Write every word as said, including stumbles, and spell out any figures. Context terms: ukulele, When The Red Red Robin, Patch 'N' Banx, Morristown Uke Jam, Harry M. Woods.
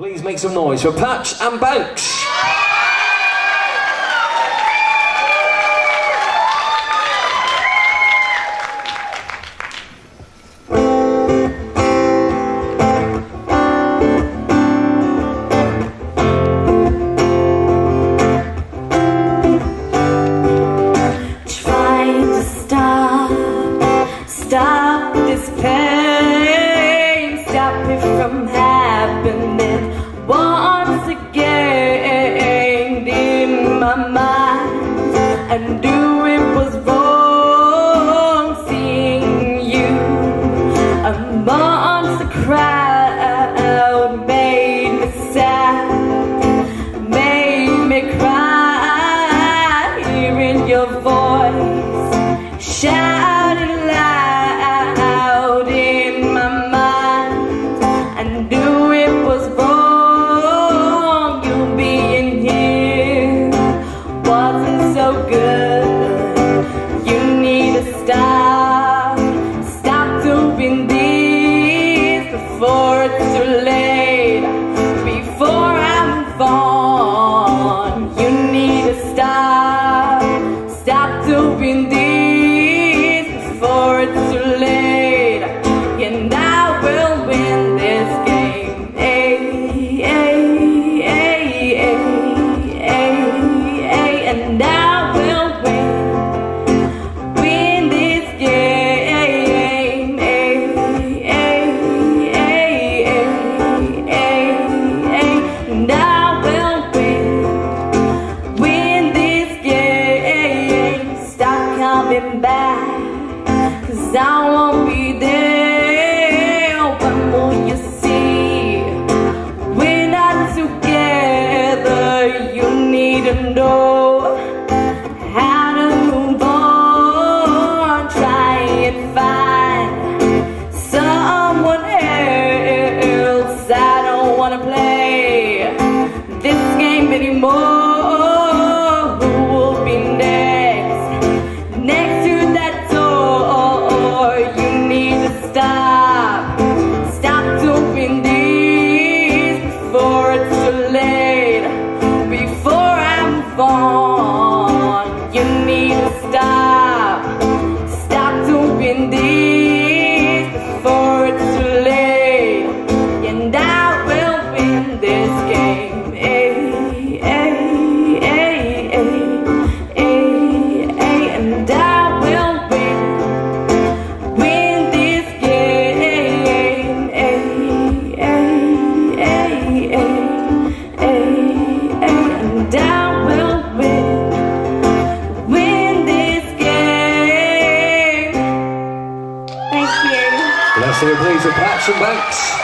Please make some noise for Patch 'N' Banx. Trying to stop, stop this pain, stop me from happening. Once again in my mind, I knew it was wrong seeing you amongst the crowd. Made me sad, made me cry, hearing your voice shouting loud in my mind. I knew it was wrong. Before it's too late, before I'm gone, you need to stop, stop doing this. Before it's too late, and I will win this game. Ay, ay, ay, ay, ay, ay, and I will win, win this game. Back, 'cause I won't be there. When will you see? We're not together. You need to know how to move on. Try and find someone else. I don't wanna play this game anymore. You need to stop, stop doing this before it's too late, and I will win this game. Ay, ay, ay, ay, ay, ay, and I will win, win this game. Ay, ay, ay, ay, ay, ay, and I. Let's hear it, please, for Patch 'N' Banx.